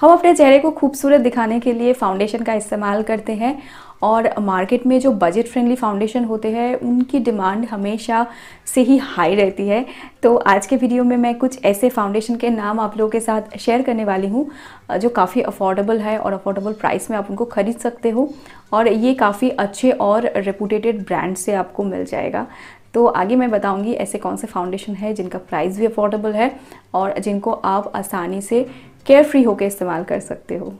हम अपने चेहरे को खूबसूरत दिखाने के लिए फाउंडेशन का इस्तेमाल करते हैं और मार्केट में जो बजट फ्रेंडली फाउंडेशन होते हैं उनकी डिमांड हमेशा से ही हाई रहती है। तो आज के वीडियो में मैं कुछ ऐसे फाउंडेशन के नाम आप लोगों के साथ शेयर करने वाली हूँ जो काफ़ी अफोर्डेबल है और अफोर्डेबल प्राइस में आप उनको ख़रीद सकते हो और ये काफ़ी अच्छे और रेपुटेटेड ब्रांड से आपको मिल जाएगा। तो आगे मैं बताऊंगी ऐसे कौन से फाउंडेशन है जिनका प्राइस भी अफोर्डेबल है और जिनको आप आसानी से केयर फ्री होकर इस्तेमाल कर सकते हो।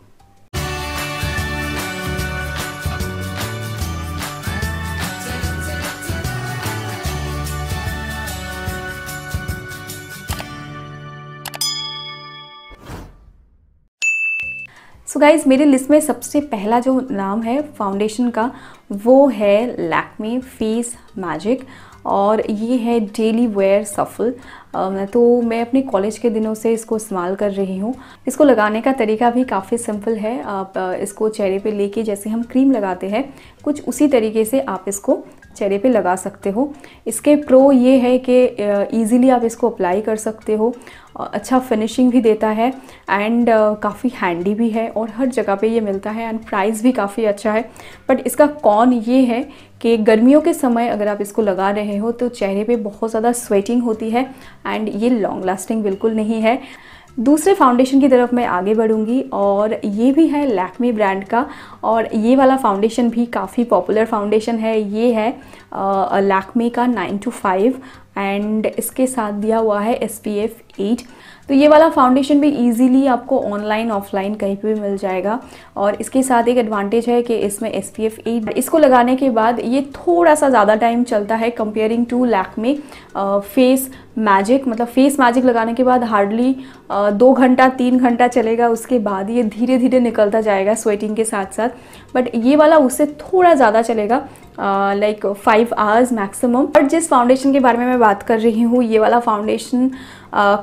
सो गाइज़, मेरी लिस्ट में सबसे पहला जो नाम है फाउंडेशन का वो है लैक्मे फेस मैजिक और ये है डेली वेयर सफल। तो मैं अपने कॉलेज के दिनों से इसको इस्तेमाल कर रही हूँ। इसको लगाने का तरीका भी काफ़ी सिंपल है। आप इसको चेहरे पे लेके जैसे हम क्रीम लगाते हैं कुछ उसी तरीके से आप इसको चेहरे पे लगा सकते हो। इसके प्रो ये है कि ईज़िली आप इसको अप्लाई कर सकते हो, अच्छा फिनिशिंग भी देता है एंड काफ़ी हैंडी भी है और हर जगह पे ये मिलता है एंड प्राइस भी काफ़ी अच्छा है। बट इसका कॉन ये है कि गर्मियों के समय अगर आप इसको लगा रहे हो तो चेहरे पे बहुत ज़्यादा स्वेटिंग होती है एंड ये लॉन्ग लास्टिंग बिल्कुल नहीं है। दूसरे फाउंडेशन की तरफ मैं आगे बढ़ूंगी और ये भी है लैक्मे ब्रांड का और ये वाला फाउंडेशन भी काफ़ी पॉपुलर फाउंडेशन है। ये है लैक्मे का 9 to 5 एंड इसके साथ दिया हुआ है SPF 8। तो ये वाला फाउंडेशन भी इजीली आपको ऑनलाइन ऑफलाइन कहीं पे भी मिल जाएगा और इसके साथ एक एडवांटेज है कि इसमें SPF 8 इसको लगाने के बाद ये थोड़ा सा ज़्यादा टाइम चलता है comparing to Lakme face magic. मतलब फेस मैजिक लगाने के बाद हार्डली 2 घंटा 3 घंटा चलेगा, उसके बाद ये धीरे धीरे निकलता जाएगा स्वेटिंग के साथ साथ। बट ये वाला उससे थोड़ा ज़्यादा चलेगा, लाइक 5 आवर्स मैक्सिमम। बट जिस फाउंडेशन के बारे में मैं बात कर रही हूँ ये वाला फाउंडेशन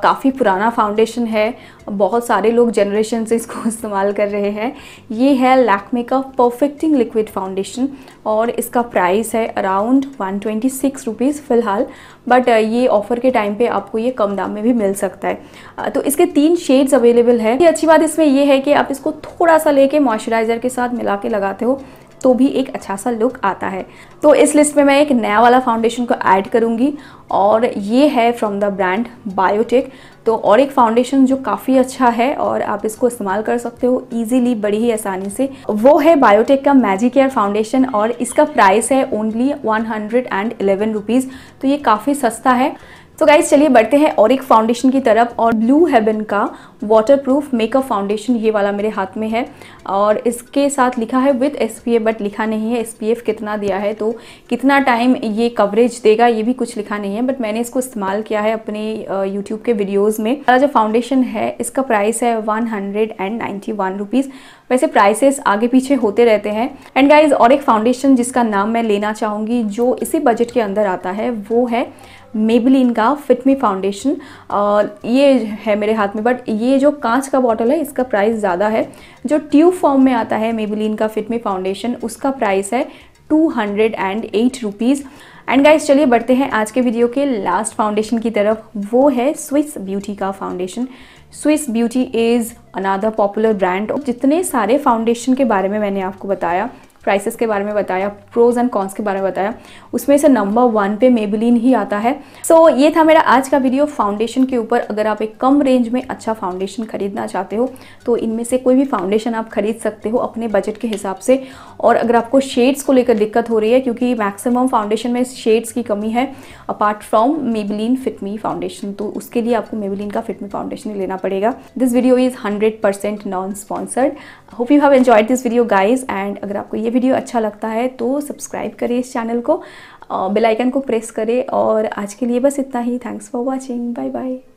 काफ़ी पुराना फाउंडेशन है, बहुत सारे लोग जनरेशन से इसको इस्तेमाल कर रहे हैं। ये है लैक्मे का परफेक्टिंग लिक्विड फाउंडेशन और इसका प्राइस है अराउंड 126 रुपीज़ फ़िलहाल, बट ये ऑफ़र के टाइम पे आपको ये कम दाम में भी मिल सकता है। तो इसके 3 शेड्स अवेलेबल है। ये अच्छी बात इसमें ये है कि आप इसको थोड़ा सा लेके मॉइस्चराइज़र के साथ मिला के लगाते हो तो भी एक अच्छा सा लुक आता है। तो इस लिस्ट में मैं एक नया वाला फाउंडेशन को ऐड करूँगी और ये है फ्रॉम द ब्रांड बायोटेक। तो और एक फाउंडेशन जो काफ़ी अच्छा है और आप इसको इस्तेमाल कर सकते हो इजीली, बड़ी ही आसानी से, वो है बायोटेक का मैजिक एयर फाउंडेशन और इसका प्राइस है ओनली 111 रुपीज़। तो ये काफ़ी सस्ता है। तो गाइज़ चलिए बढ़ते हैं और एक फाउंडेशन की तरफ और ब्लू हेवन का वाटरप्रूफ मेकअप फाउंडेशन ये वाला मेरे हाथ में है और इसके साथ लिखा है विथ SPF, बट लिखा नहीं है SPF कितना दिया है, तो कितना टाइम ये कवरेज देगा ये भी कुछ लिखा नहीं है। बट मैंने इसको इस्तेमाल किया है अपने यूट्यूब के वीडियोज़ में। वाला जो फाउंडेशन है इसका प्राइस है 191 रुपीज़। वैसे प्राइसेस आगे पीछे होते रहते हैं। एंड गाइज और एक फाउंडेशन जिसका नाम मैं लेना चाहूँगी जो इसी बजट के अंदर आता है वो है मेबेलिन का फिट मी फाउंडेशन। ये है मेरे हाथ में, बट ये जो कांच का बॉटल है इसका प्राइस ज़्यादा है। जो ट्यूब फॉर्म में आता है मेबेलिन का फिट मी फाउंडेशन उसका प्राइस है 208 रुपीज़। एंड गाइज चलिए बढ़ते हैं आज के वीडियो के लास्ट फाउंडेशन की तरफ, वो है स्विस ब्यूटी का foundation. Swiss Beauty is another popular brand. जितने सारे फाउंडेशन के बारे में मैंने आपको बताया, प्राइसेस के बारे में बताया, प्रोज एंड कॉन्स के बारे में बताया, उसमें से नंबर 1 पे मेबेलिन ही आता है। सो ये था मेरा आज का वीडियो फाउंडेशन के ऊपर। अगर आप एक कम रेंज में अच्छा फाउंडेशन खरीदना चाहते हो तो इनमें से कोई भी फाउंडेशन आप खरीद सकते हो अपने बजट के हिसाब से। और अगर आपको शेड्स को लेकर दिक्कत हो रही है क्योंकि मैक्सिमम फाउंडेशन में शेड्स की कमी है apart from Maybelline fit me foundation, तो उसके लिए आपको मेबेलिन का फिट मी फाउंडेशन ही लेना पड़ेगा। This video is 100% non sponsored. Hope you have enjoyed this video guys and अगर आपको ये वीडियो अच्छा लगता है तो सब्सक्राइब करें इस चैनल को, बेल आइकन को प्रेस करें और आज के लिए बस इतना ही। Thanks for watching, bye bye.